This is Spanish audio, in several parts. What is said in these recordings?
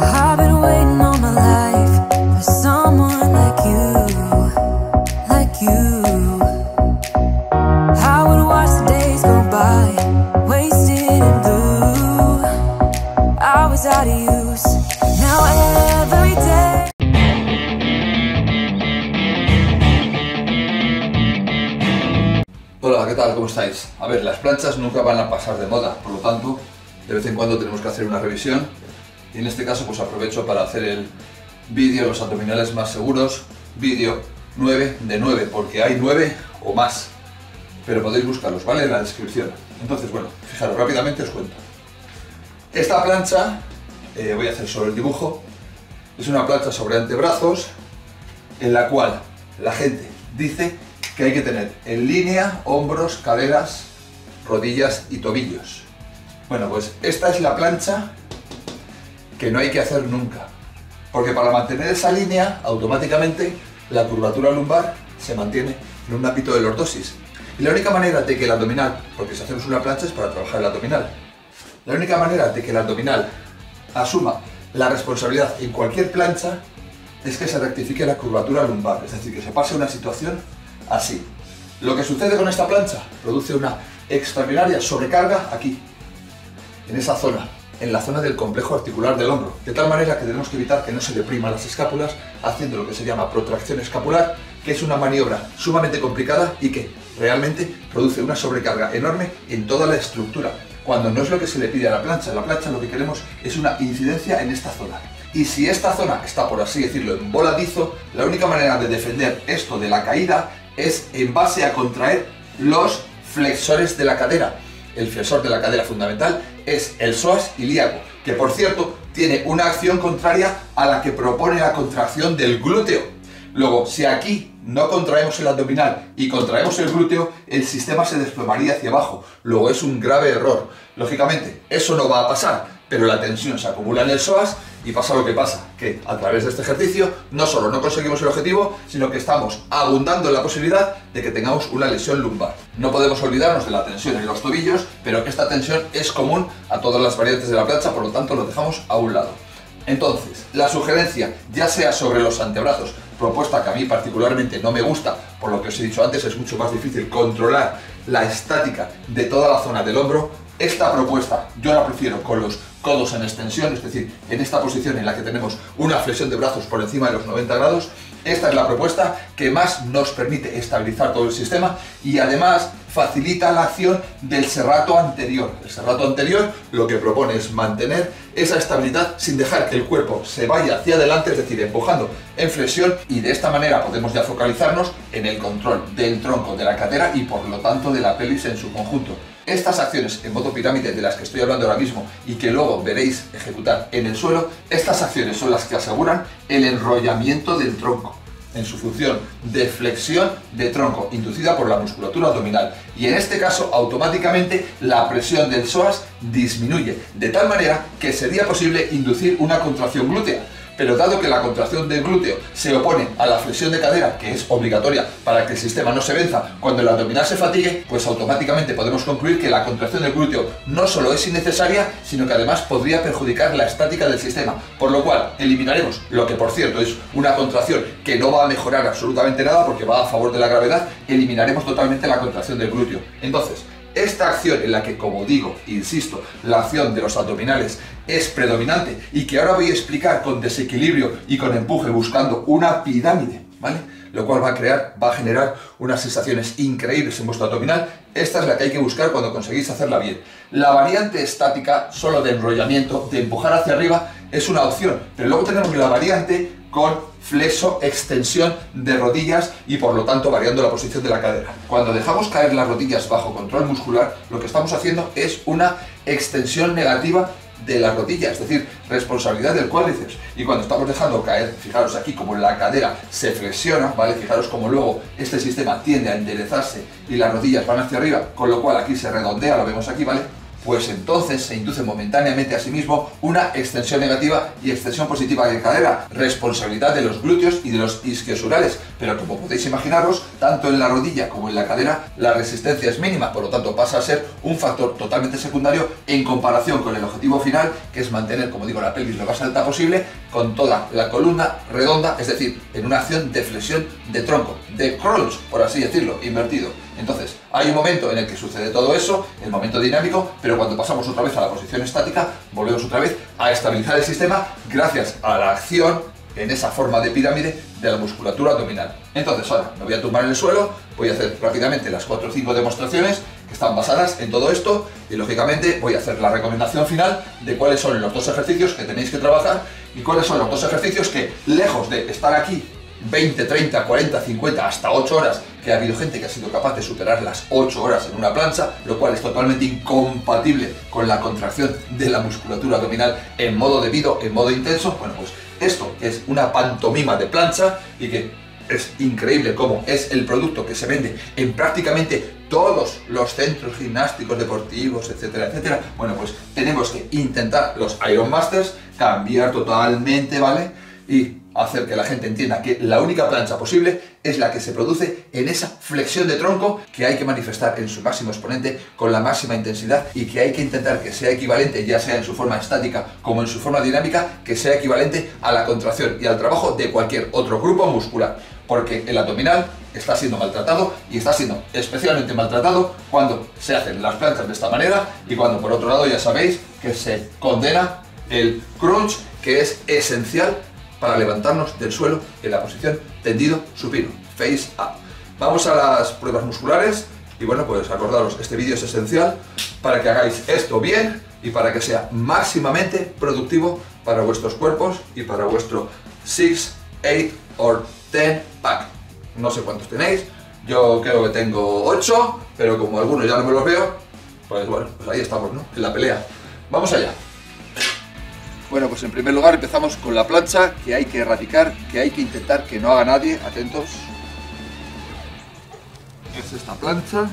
I've been waiting all my life for someone like you, like you. I would watch the days go by, wasted and blue. I was out of use, now every day. Hola, ¿qué tal? ¿Cómo estáis? A ver, las planchas nunca van a pasar de moda, por lo tanto, de vez en cuando tenemos que hacer una revisión. Y en este caso pues aprovecho para hacer el vídeo de los abdominales más seguros, vídeo 9 de 9, porque hay 9 o más, pero podéis buscarlos, ¿vale? En la descripción. Entonces, bueno, fijaros, rápidamente os cuento. Esta plancha, voy a hacer solo el dibujo, es una plancha sobre antebrazos en la cual la gente dice que hay que tener en línea hombros, caderas, rodillas y tobillos. Bueno, pues esta es la plancha que no hay que hacer nunca, porque para mantener esa línea automáticamente la curvatura lumbar se mantiene en un ámbito de lordosis, y la única manera de que el abdominal, porque si hacemos una plancha es para trabajar el abdominal, la única manera de que el abdominal asuma la responsabilidad en cualquier plancha es que se rectifique la curvatura lumbar, es decir, que se pase una situación así. Lo que sucede con esta plancha produce una extraordinaria sobrecarga aquí, en esa zona, en la zona del complejo articular del hombro, de tal manera que tenemos que evitar que no se depriman las escápulas haciendo lo que se llama protracción escapular, que es una maniobra sumamente complicada y que realmente produce una sobrecarga enorme en toda la estructura, cuando no es lo que se le pide a la plancha lo que queremos es una incidencia en esta zona. Y si esta zona está, por así decirlo, en voladizo, la única manera de defender esto de la caída es en base a contraer los flexores de la cadera. El flexor de la cadera fundamental es el psoas ilíaco, que por cierto tiene una acción contraria a la que propone la contracción del glúteo. Luego, si aquí no contraemos el abdominal y contraemos el glúteo, el sistema se desplomaría hacia abajo. Luego es un grave error. Lógicamente, eso no va a pasar, pero la tensión se acumula en el psoas y pasa lo que pasa, que a través de este ejercicio no solo no conseguimos el objetivo, sino que estamos abundando en la posibilidad de que tengamos una lesión lumbar. No podemos olvidarnos de la tensión en los tobillos, pero esta tensión es común a todas las variantes de la plancha, por lo tanto lo dejamos a un lado. Entonces, la sugerencia, ya sea sobre los antebrazos, propuesta que a mí particularmente no me gusta, por lo que os he dicho antes, es mucho más difícil controlar la estática de toda la zona del hombro. Esta propuesta yo la prefiero con los codos en extensión, es decir, en esta posición en la que tenemos una flexión de brazos por encima de los 90 grados. Esta es la propuesta que más nos permite estabilizar todo el sistema y además facilita la acción del serrato anterior. El serrato anterior lo que propone es mantener esa estabilidad sin dejar que el cuerpo se vaya hacia adelante, es decir, empujando en flexión, y de esta manera podemos ya focalizarnos en el control del tronco, de la cadera y por lo tanto de la pelvis en su conjunto. Estas acciones en modo pirámide de las que estoy hablando ahora mismo y que luego veréis ejecutar en el suelo, estas acciones son las que aseguran el enrollamiento del tronco en su función de flexión de tronco inducida por la musculatura abdominal, y en este caso automáticamente la presión del psoas disminuye de tal manera que sería posible inducir una contracción glútea. Pero dado que la contracción del glúteo se opone a la flexión de cadera, que es obligatoria para que el sistema no se venza cuando el abdominal se fatigue, pues automáticamente podemos concluir que la contracción del glúteo no solo es innecesaria, sino que además podría perjudicar la estática del sistema, por lo cual eliminaremos lo que por cierto es una contracción que no va a mejorar absolutamente nada porque va a favor de la gravedad, eliminaremos totalmente la contracción del glúteo. Entonces, esta acción en la que, como digo, insisto, la acción de los abdominales es predominante y que ahora voy a explicar con desequilibrio y con empuje buscando una pirámide, ¿vale? Lo cual va a generar unas sensaciones increíbles en vuestro abdominal. Esta es la que hay que buscar cuando conseguís hacerla bien. La variante estática, solo de enrollamiento, de empujar hacia arriba, es una opción, pero luego tenemos la variante con flexo, extensión de rodillas y por lo tanto variando la posición de la cadera. Cuando dejamos caer las rodillas bajo control muscular, lo que estamos haciendo es una extensión negativa de las rodillas, es decir, responsabilidad del cuádriceps. Y cuando estamos dejando caer, fijaros aquí como la cadera se flexiona, ¿vale? Fijaros como luego este sistema tiende a enderezarse y las rodillas van hacia arriba, con lo cual aquí se redondea, lo vemos aquí, ¿vale? pues entonces se induce momentáneamente a sí mismo una extensión negativa y extensión positiva de cadera, responsabilidad de los glúteos y de los isquiosurales, pero como podéis imaginaros, tanto en la rodilla como en la cadera la resistencia es mínima, por lo tanto pasa a ser un factor totalmente secundario en comparación con el objetivo final, que es mantener, como digo, la pelvis lo más alta posible, con toda la columna redonda, es decir, en una acción de flexión de tronco, de crunch, por así decirlo, invertido. Entonces, hay un momento en el que sucede todo eso, el momento dinámico, pero cuando pasamos otra vez a la posición estática, volvemos otra vez a estabilizar el sistema gracias a la acción en esa forma de pirámide de la musculatura abdominal. Entonces, ahora me voy a tumbar en el suelo, voy a hacer rápidamente las 4 o 5 demostraciones que están basadas en todo esto y, lógicamente, voy a hacer la recomendación final de cuáles son los dos ejercicios que tenéis que trabajar y cuáles son los dos ejercicios que, lejos de estar aquí 20, 30, 40, 50, hasta 8 horas, que ha habido gente que ha sido capaz de superar las 8 horas en una plancha, lo cual es totalmente incompatible con la contracción de la musculatura abdominal en modo debido, en modo intenso. Bueno, pues esto es una pantomima de plancha y que es increíble cómo es el producto que se vende en prácticamente todos los centros gimnásticos, deportivos, etcétera, etcétera. Bueno, pues tenemos que intentar los Iron Masters, cambiar totalmente, ¿vale? Y hacer que la gente entienda que la única plancha posible es la que se produce en esa flexión de tronco que hay que manifestar en su máximo exponente con la máxima intensidad y que hay que intentar que sea equivalente, ya sea en su forma estática como en su forma dinámica, que sea equivalente a la contracción y al trabajo de cualquier otro grupo muscular, porque el abdominal está siendo maltratado y está siendo especialmente maltratado cuando se hacen las planchas de esta manera y cuando, por otro lado, ya sabéis que se condena el crunch, que es esencial para levantarnos del suelo en la posición tendido supino, face up. Vamos a las pruebas musculares y, bueno, pues acordaros, este vídeo es esencial para que hagáis esto bien y para que sea máximamente productivo para vuestros cuerpos y para vuestro 6, 8 o 10 pack. No sé cuántos tenéis, yo creo que tengo 8, pero como algunos ya no me los veo, pues bueno, pues ahí estamos, ¿no? En la pelea. Vamos allá. Bueno, pues en primer lugar empezamos con la plancha, que hay que erradicar, que hay que intentar que no haga nadie. Atentos. Es esta plancha.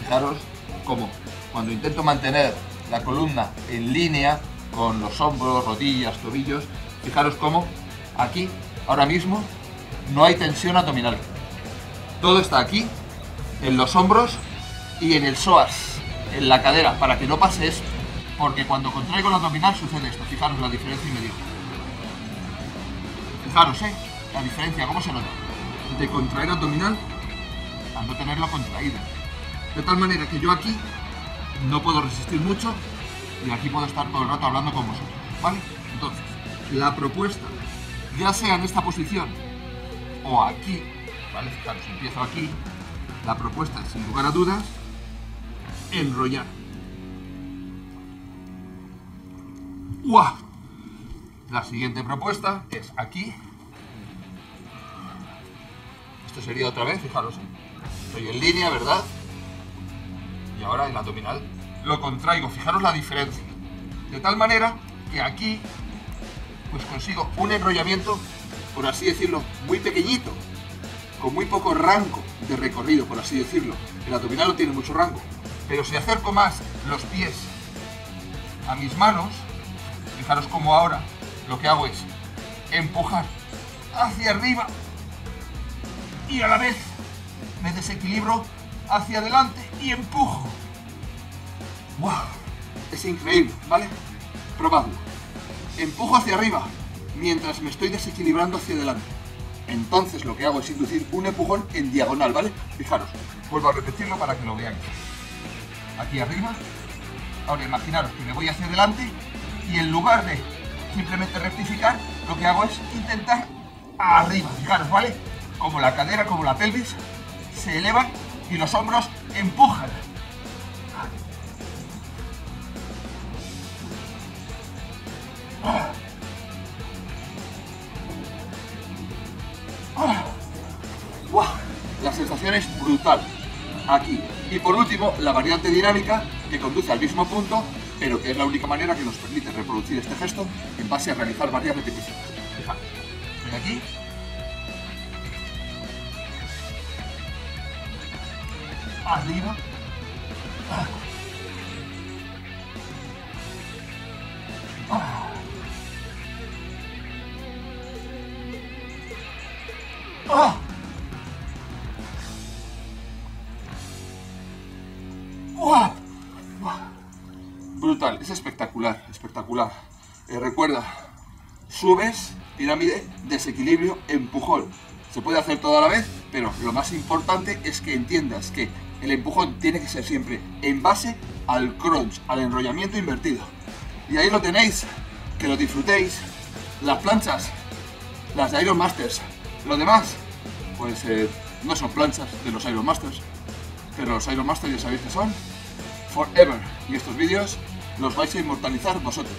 Fijaros cómo cuando intento mantener la columna en línea con los hombros, rodillas, tobillos, fijaros cómo aquí, ahora mismo, no hay tensión abdominal. Todo está aquí, en los hombros y en el psoas, en la cadera, para que no pase eso. Porque cuando contraigo el abdominal sucede esto. Fijaros la diferencia inmediata. Fijaros, la diferencia, cómo se nota. De contraer abdominal a no tenerlo contraído. De tal manera que yo aquí no puedo resistir mucho y aquí puedo estar todo el rato hablando con vosotros, ¿vale? Entonces, la propuesta, ya sea en esta posición o aquí, ¿vale? Fijaros, empiezo aquí. La propuesta, sin lugar a dudas, enrollar. ¡Uah! La siguiente propuesta es aquí. Esto sería otra vez, fijaros, estoy en línea, ¿verdad? Y ahora el abdominal lo contraigo, fijaros la diferencia. De tal manera que aquí pues consigo un enrollamiento, por así decirlo, muy pequeñito, con muy poco rango de recorrido, por así decirlo. El abdominal no tiene mucho rango, pero si acerco más los pies a mis manos, fijaros como ahora lo que hago es empujar hacia arriba y a la vez me desequilibro hacia adelante y empujo. ¡Wow! Es increíble, ¿vale? Probadlo. Empujo hacia arriba mientras me estoy desequilibrando hacia adelante. Entonces lo que hago es inducir un empujón en diagonal, ¿vale? Fijaros, vuelvo a repetirlo para que lo veáis. Aquí arriba. Ahora imaginaros que me voy hacia adelante y en lugar de simplemente rectificar, lo que hago es intentar arriba. Fijaros, ¿vale? Como la cadera, como la pelvis se elevan y los hombros empujan. ¡Wow! La sensación es brutal aquí. Y por último, la variante dinámica, que conduce al mismo punto, pero que es la única manera que nos permite reproducir este gesto en base a realizar varias repeticiones. Fijaros, estoy aquí. Arriba. Brutal, es espectacular, espectacular. Recuerda, subes, pirámide, desequilibrio, empujón. Se puede hacer todo a la vez, pero lo más importante es que entiendas que el empujón tiene que ser siempre en base al crunch, al enrollamiento invertido. Y ahí lo tenéis, que lo disfrutéis. Las planchas, las de Iron Masters. Lo demás, pues no son planchas de los Iron Masters, pero los Iron Masters ya sabéis que son forever. Y estos vídeos los vais a inmortalizar vosotros.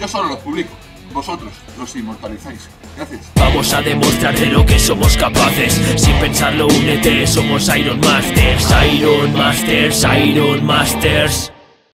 Yo solo los publico. Vosotros los inmortalizáis. Gracias. Vamos a demostrarte lo que somos capaces. Sin pensarlo, únete, somos Iron Masters. Iron Masters, Iron Masters.